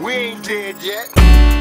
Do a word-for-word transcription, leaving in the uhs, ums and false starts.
We ain't dead yet.